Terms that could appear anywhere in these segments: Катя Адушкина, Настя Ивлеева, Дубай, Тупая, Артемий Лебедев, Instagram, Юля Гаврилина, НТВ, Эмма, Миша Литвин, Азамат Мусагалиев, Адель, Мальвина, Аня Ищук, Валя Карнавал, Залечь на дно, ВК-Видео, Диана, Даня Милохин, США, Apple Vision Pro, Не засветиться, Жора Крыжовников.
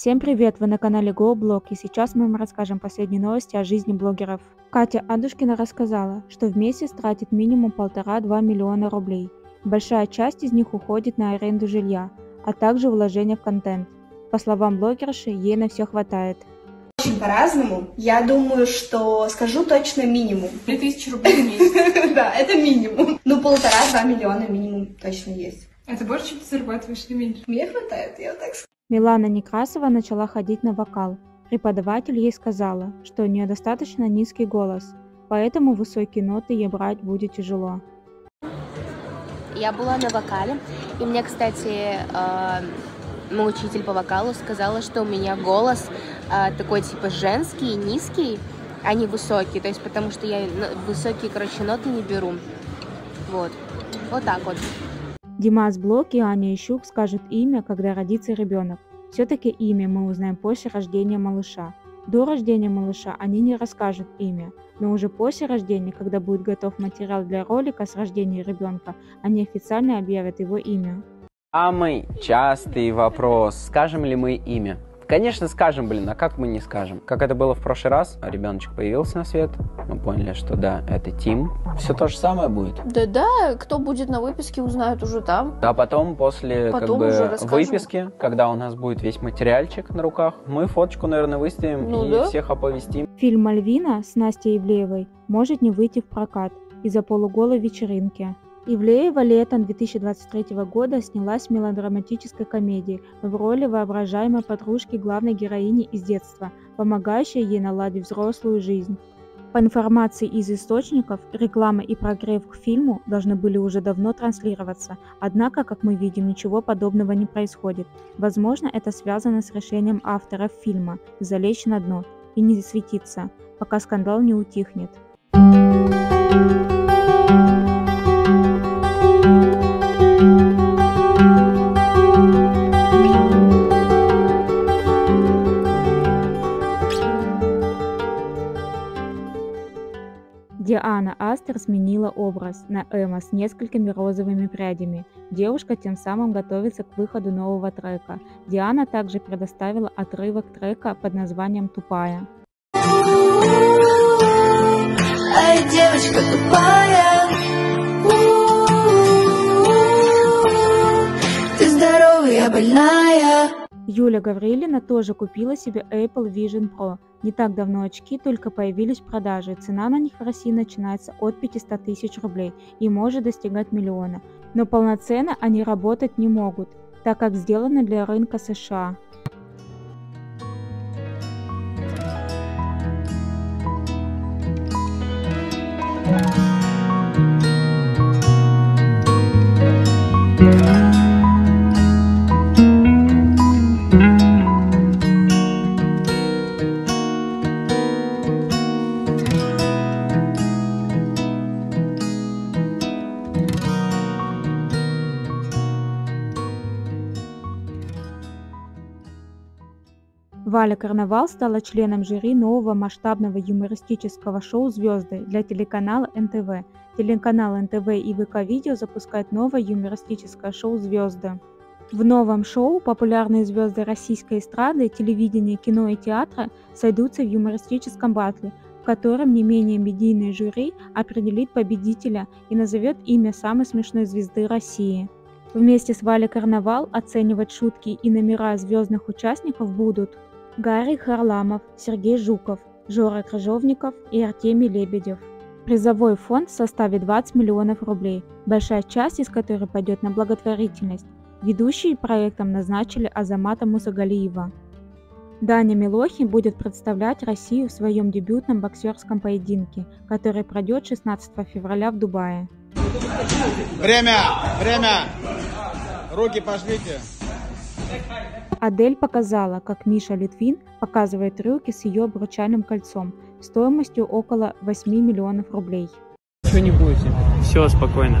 Всем привет, вы на канале GoBlog, и сейчас мы вам расскажем последние новости о жизни блогеров. Катя Адушкина рассказала, что в месяц тратит минимум 1,5-2 миллиона рублей. Большая часть из них уходит на аренду жилья, а также вложения в контент. По словам блогерши, ей на все хватает. Очень по-разному. Я думаю, что скажу точно минимум. 2000 рублей в месяц. Да, это минимум. Ну, 1,5-2 миллиона минимум точно есть. Это больше, чем ты зарабатываешь, или меньше? Мне хватает, я так скажу. Милана Некрасова начала ходить на вокал. Преподаватель ей сказала, что у нее достаточно низкий голос, поэтому высокие ноты ей брать будет тяжело. Я была на вокале, и мне, кстати, мой учитель по вокалу сказала, что у меня голос такой типа женский, низкий, а не высокий, то есть потому что я высокие, короче, ноты не беру. Вот, вот так вот. Димас Блок и Аня Ищук скажут имя, когда родится ребенок. Все-таки имя мы узнаем после рождения малыша. До рождения малыша они не расскажут имя, но уже после рождения, когда будет готов материал для ролика с рождения ребенка, они официально объявят его имя. Самый частый вопрос, скажем ли мы имя? Конечно, скажем, блин, а как мы не скажем? Как это было в прошлый раз, ребеночек появился на свет, мы поняли, что да, это Тим. Все то же самое будет. Да-да, кто будет на выписке, узнают уже там. А потом, после выписки, когда у нас будет весь материальчик на руках, мы фоточку, наверное, выставим всех оповестим. Фильм «Мальвина» с Настей Ивлеевой может не выйти в прокат из-за полуголой вечеринки. Ивлеева летом 2023 года снялась в мелодраматической комедии в роли воображаемой подружки главной героини из детства, помогающей ей наладить взрослую жизнь. По информации из источников, реклама и прогрев к фильму должны были уже давно транслироваться, однако, как мы видим, ничего подобного не происходит. Возможно, это связано с решением авторов фильма «Залечь на дно» и «Не засветиться», пока скандал не утихнет. Диана Астер сменила образ на Эмма с несколькими розовыми прядями. Девушка тем самым готовится к выходу нового трека. Диана также предоставила отрывок трека под названием «Тупая». Ай, девочка тупая, ты здоровая, больная. Юля Гаврилина тоже купила себе Apple Vision Pro. Не так давно очки только появились в продаже, цена на них в России начинается от 500 тысяч рублей и может достигать миллиона. Но полноценно они работать не могут, так как сделаны для рынка США. Валя Карнавал стала членом жюри нового масштабного юмористического шоу «Звёзды» для телеканала НТВ. Телеканал НТВ и ВК-Видео запускают новое юмористическое шоу «Звёзды». В новом шоу популярные звезды российской эстрады, телевидения, кино и театра сойдутся в юмористическом батле, в котором не менее медийное жюри определит победителя и назовет имя самой смешной звезды России. Вместе с Валей Карнавал оценивать шутки и номера звездных участников будут Гарри Харламов, Сергей Жуков, Жора Крыжовников и Артемий Лебедев. Призовой фонд составит 20 миллионов рублей, большая часть из которой пойдет на благотворительность. Ведущие проектом назначили Азамата Мусагалиева. Даня Милохин будет представлять Россию в своем дебютном боксерском поединке, который пройдет 16 февраля в Дубае. Время! Время! Руки пошлите! Адель показала, как Миша Литвин показывает трюки с ее обручальным кольцом стоимостью около 8 миллионов рублей. Ничего не будет. Все, спокойно.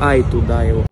Ай, туда его.